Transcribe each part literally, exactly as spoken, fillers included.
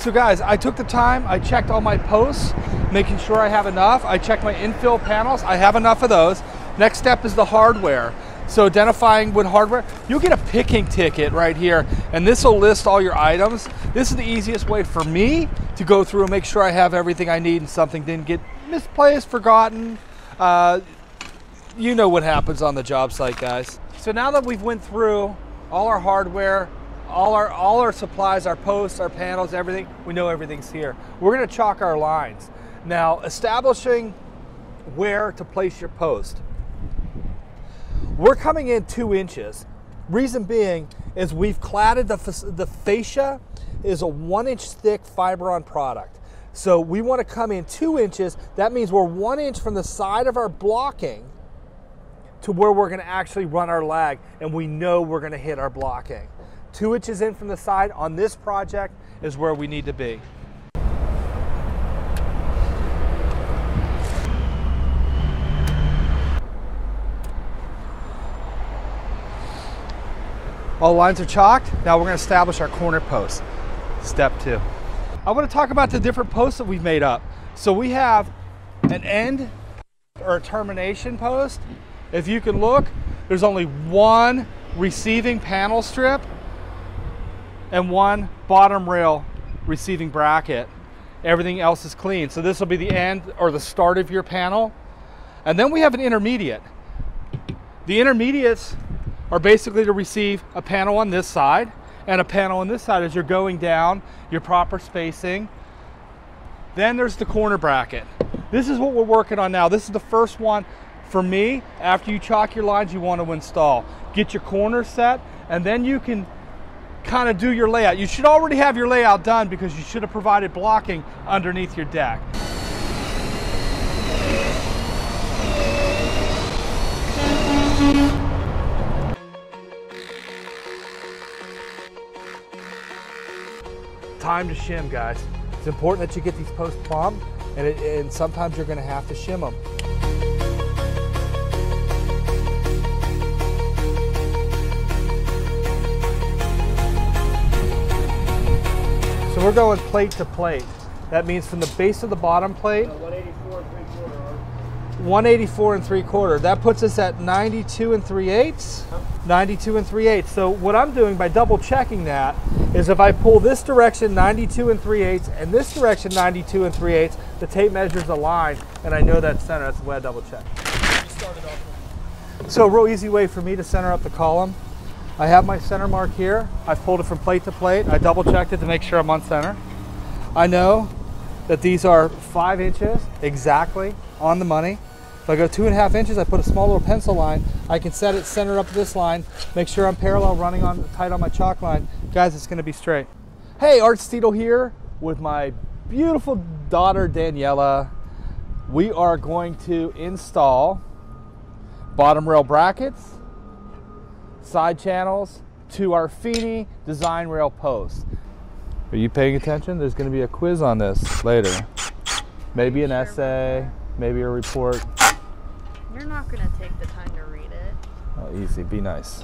So guys, I took the time, I checked all my posts, making sure I have enough. I checked my infill panels, I have enough of those. Next step is the hardware. So identifying wood hardware, you'll get a picking ticket right here, and this will list all your items. This is the easiest way for me to go through and make sure I have everything I need and something didn't get misplaced, forgotten. Uh, you know what happens on the job site, guys. So now that we've went through all our hardware, all our, all our supplies, our posts, our panels, everything, we know everything's here. We're gonna chalk our lines. Now, establishing where to place your post. We're coming in two inches. Reason being is we've cladded the, the fascia is a one inch thick Fibron product. So we want to come in two inches. That means we're one inch from the side of our blocking to where we're going to actually run our lag, and we know we're going to hit our blocking. Two inches in from the side on this project is where we need to be. All lines are chalked. Now we're gonna establish our corner posts. Step two. I wanna talk about the different posts that we've made up. So we have an end or a termination post. If you can look, there's only one receiving panel strip and one bottom rail receiving bracket. Everything else is clean. So this will be the end or the start of your panel. And then we have an intermediate. The intermediates are basically to receive a panel on this side and a panel on this side as you're going down your proper spacing. Then there's the corner bracket. This is what we're working on now. This is the first one for me. After you chalk your lines, you want to install. Get your corners set, and then you can kind of do your layout. You should already have your layout done because you should have provided blocking underneath your deck. Time to shim, guys. It's important that you get these posts plumbed, and, it, and sometimes you're going to have to shim them. So we're going plate to plate. That means from the base of the bottom plate, uh, one eighty-four and three quarter. That puts us at ninety-two and three eighths. ninety-two and three eighths. So what I'm doing by double checking that is if I pull this direction ninety-two and three eighths and this direction ninety-two and three eighths, the tape measures a line, and I know that's center. That's the way I double check. So a real easy way for me to center up the column. I have my center mark here. I've pulled it from plate to plate. I double checked it to make sure I'm on center. I know that these are five inches exactly on the money. If I go two and a half inches, I put a small little pencil line. I can set it centered up this line, make sure I'm parallel running on tight on my chalk line. Guys, it's gonna be straight. Hey, Art Steedle here with my beautiful daughter, Daniela. We are going to install bottom rail brackets, side channels to our Feeney DesignRail post. Are you paying attention? There's gonna be a quiz on this later. Maybe an essay, maybe a report. You're not gonna take the time to read it. Oh, easy, be nice.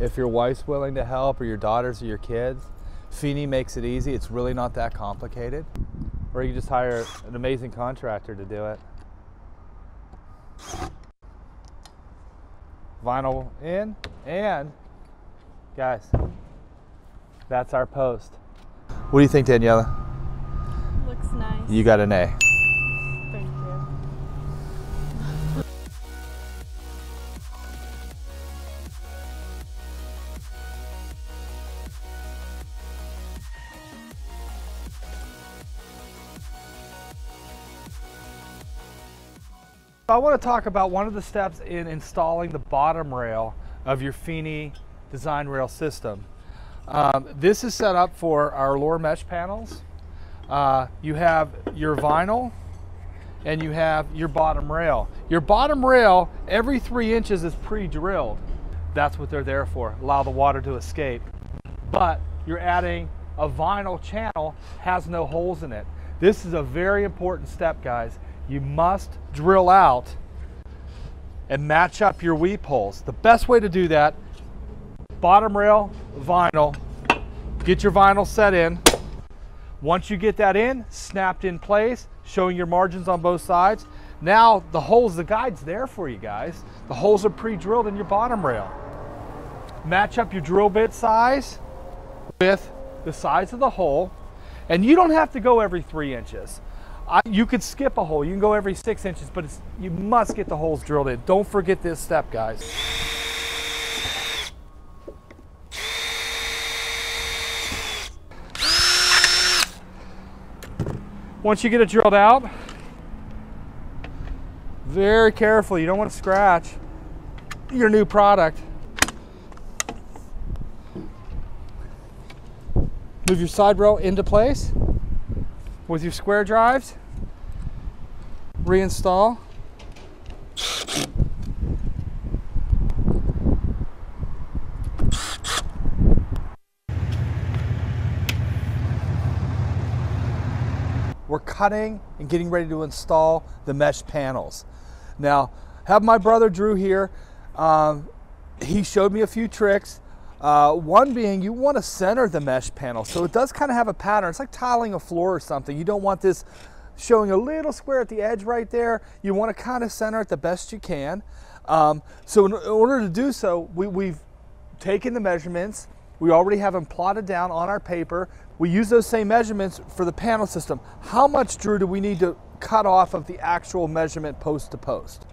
If your wife's willing to help, or your daughters or your kids, Feeney makes it easy. It's really not that complicated. Or you just hire an amazing contractor to do it. Vinyl in, and guys, that's our post. What do you think, Daniela? Looks nice. You got an A. Thank you. I want to talk about one of the steps in installing the bottom rail of your Feeney DesignRail system. Um, this is set up for our lower mesh panels. Uh, you have your vinyl and you have your bottom rail. Your bottom rail, every three inches is pre-drilled. That's what they're there for, allow the water to escape. But you're adding a vinyl channel, has no holes in it. This is a very important step, guys. You must drill out and match up your weep holes. The best way to do that, bottom rail, vinyl, get your vinyl set in. Once you get that in, snapped in place, showing your margins on both sides. Now the holes, the guide's there for you guys. The holes are pre-drilled in your bottom rail. Match up your drill bit size with the size of the hole. And you don't have to go every three inches. I, you could skip a hole, you can go every six inches, but it's, you must get the holes drilled in. Don't forget this step, guys. Once you get it drilled out, very carefully, you don't want to scratch your new product. Move your side rail into place with your square drives. Reinstall. We're cutting and getting ready to install the mesh panels. Now, have my brother Drew here. Um, he showed me a few tricks. Uh, one being, you want to center the mesh panel so it does kind of have a pattern. It's like tiling a floor or something. You don't want this showing a little square at the edge right there. You want to kind of center it the best you can. Um, so in order to do so, we, we've taken the measurements. We already have them plotted down on our paper. We use those same measurements for the panel system. How much, Drew, do we need to cut off of the actual measurement post to post?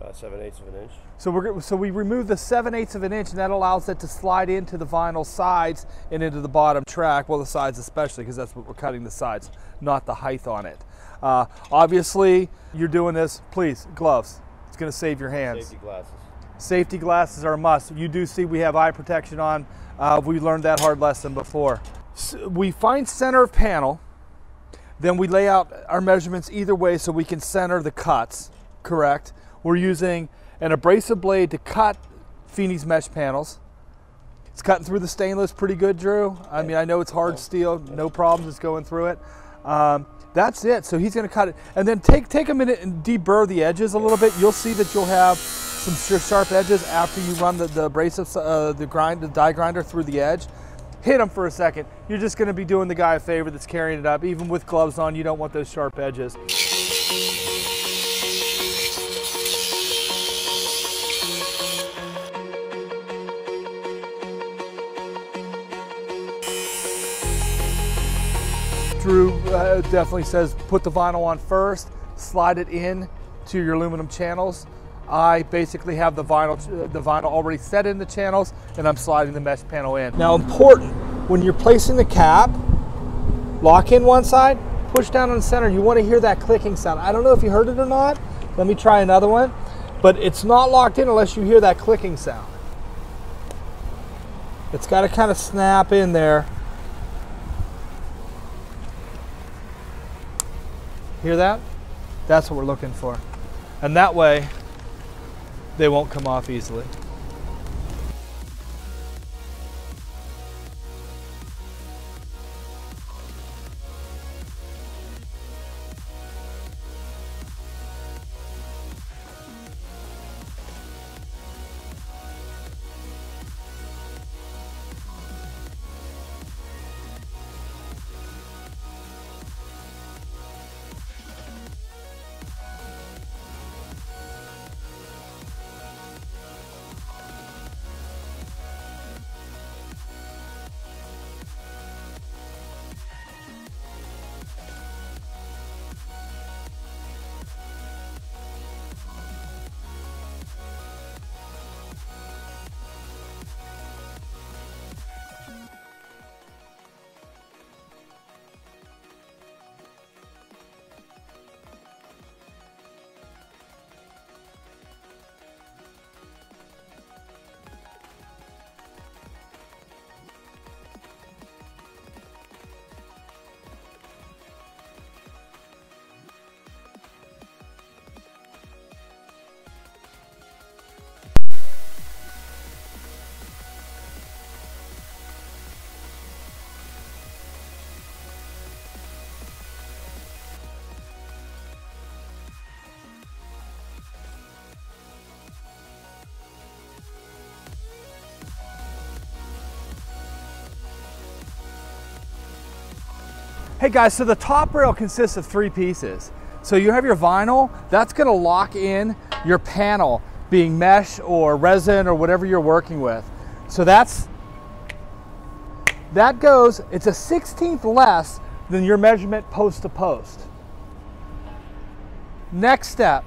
Uh, seven eighths of an inch. So, we're, so we remove the seven eighths of an inch, and that allows it to slide into the vinyl sides and into the bottom track, well, the sides especially, because that's what we're cutting, the sides, not the height on it. Uh, obviously, you're doing this, please, gloves. It's going to save your hands. Safety glasses. Safety glasses are a must. You do see we have eye protection on. Uh, we learned that hard lesson before. So we find center of panel, then we lay out our measurements either way so we can center the cuts, correct? We're using an abrasive blade to cut Feeney's mesh panels. It's cutting through the stainless pretty good, Drew. I mean, I know it's hard steel, no problems, it's going through it. Um, that's it, so he's gonna cut it. And then take, take a minute and deburr the edges a little bit. You'll see that you'll have some sharp edges after you run the, the abrasive, uh, the, grind, the die grinder through the edge. Hit them for a second. You're just gonna be doing the guy a favor that's carrying it up. Even with gloves on, you don't want those sharp edges. Drew uh, definitely says put the vinyl on first, slide it in to your aluminum channels. I basically have the vinyl, the vinyl already set in the channels, and I'm sliding the mesh panel in. Now important, when you're placing the cap, lock in one side, push down on the center. You want to hear that clicking sound. I don't know if you heard it or not. Let me try another one. But it's not locked in unless you hear that clicking sound. It's got to kind of snap in there. Hear that? That's what we're looking for. And that way, they won't come off easily. Hey guys, so the top rail consists of three pieces. So you have your vinyl, that's gonna lock in your panel, being mesh or resin or whatever you're working with. So that's, that goes, it's a sixteenth less than your measurement post to post. Next step,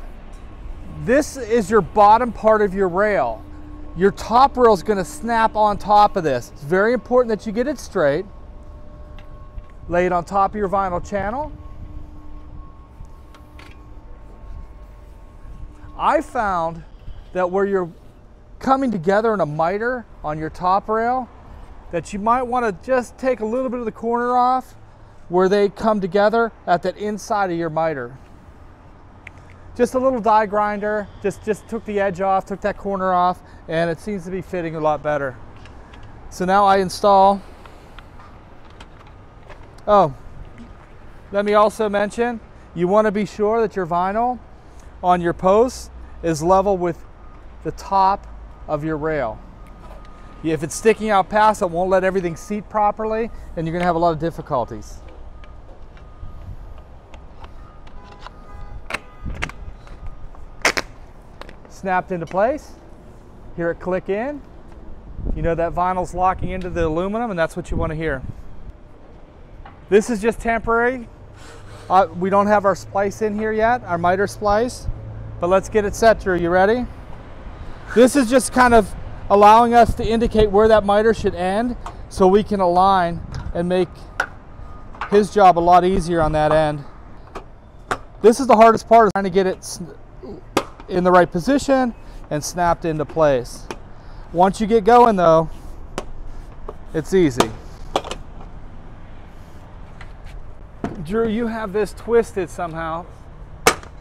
this is your bottom part of your rail. Your top rail is gonna snap on top of this. It's very important that you get it straight. Lay it on top of your vinyl channel. I found that where you're coming together in a miter on your top rail, that you might want to just take a little bit of the corner off where they come together at that inside of your miter. Just a little die grinder, just, just took the edge off, took that corner off, and it seems to be fitting a lot better. So now I install. Oh, let me also mention, you want to be sure that your vinyl on your post is level with the top of your rail. If it's sticking out past, it won't let everything seat properly, and you're gonna have a lot of difficulties. Snapped into place. Hear it click in. You know that vinyl's locking into the aluminum, and that's what you want to hear. This is just temporary. Uh, we don't have our splice in here yet, our miter splice, but let's get it set. Drew, you ready? This is just kind of allowing us to indicate where that miter should end so we can align and make his job a lot easier on that end. This is the hardest part, is trying to get it in the right position and snapped into place. Once you get going though, it's easy. Drew, you have this twisted somehow.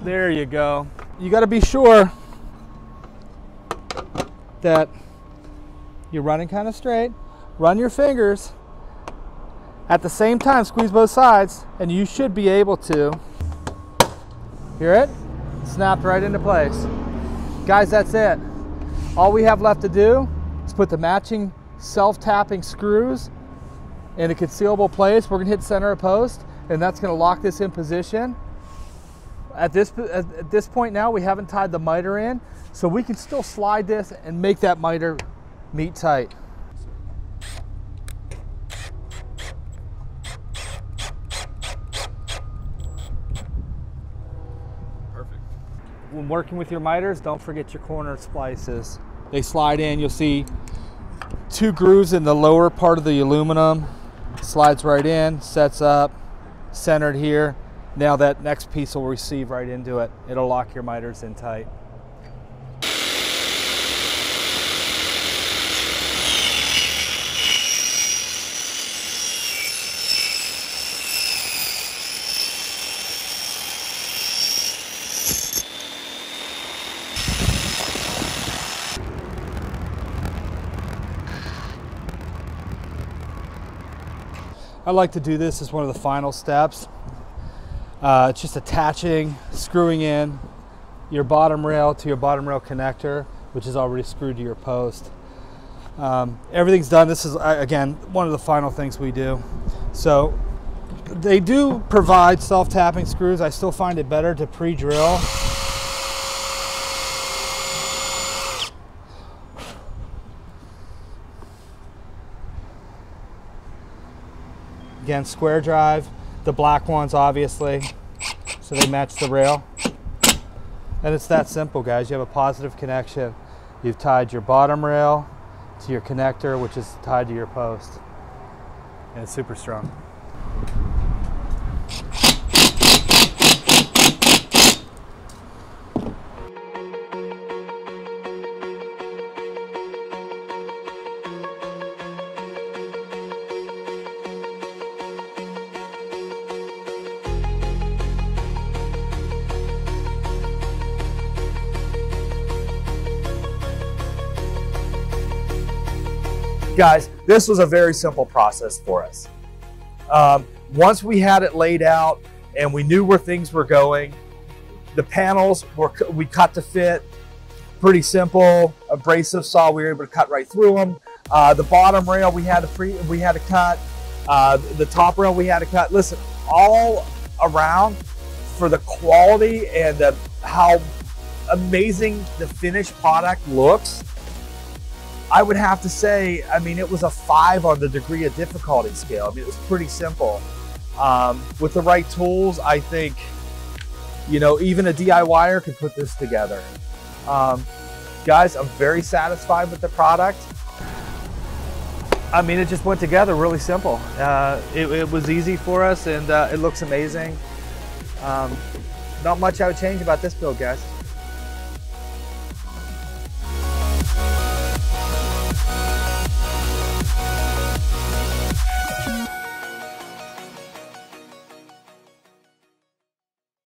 There you go. You got to be sure that you're running kind of straight. Run your fingers at the same time, squeeze both sides, and you should be able to hear it. Snapped right into place. Guys, that's it. All we have left to do is put the matching self-tapping screws in a concealable place. We're gonna hit center of post, and that's going to lock this in position. At this, at this point now, we haven't tied the miter in, so we can still slide this and make that miter meet tight. Perfect. When working with your miters, don't forget your corner splices. They slide in, you'll see two grooves in the lower part of the aluminum. Slides right in, sets up. Centered here. Now that next piece will receive right into it. It'll lock your miters in tight. I like to do this as one of the final steps. Uh, it's just attaching, screwing in your bottom rail to your bottom rail connector, which is already screwed to your post. Um, everything's done. This is, again, one of the final things we do. So they do provide self-tapping screws. I still find it better to pre-drill. Again, square drive, the black ones obviously, so they match the rail. And it's that simple, guys. You have a positive connection. You've tied your bottom rail to your connector, which is tied to your post. And it's super strong. Guys, this was a very simple process for us. Um, once we had it laid out and we knew where things were going, the panels were we cut to fit, pretty simple. Abrasive saw, we were able to cut right through them. Uh, the bottom rail we had to pre, we had to cut. Uh, the top rail we had to cut. Listen, all around for the quality and the, how amazing the finished product looks, I would have to say, I mean, it was a five on the degree of difficulty scale. I mean, it was pretty simple. Um, with the right tools, I think, you know, even a D I Y-er could put this together. Um, guys, I'm very satisfied with the product. I mean, it just went together really simple. Uh, it, it was easy for us, and uh, it looks amazing. Um, not much I would change about this build, guys.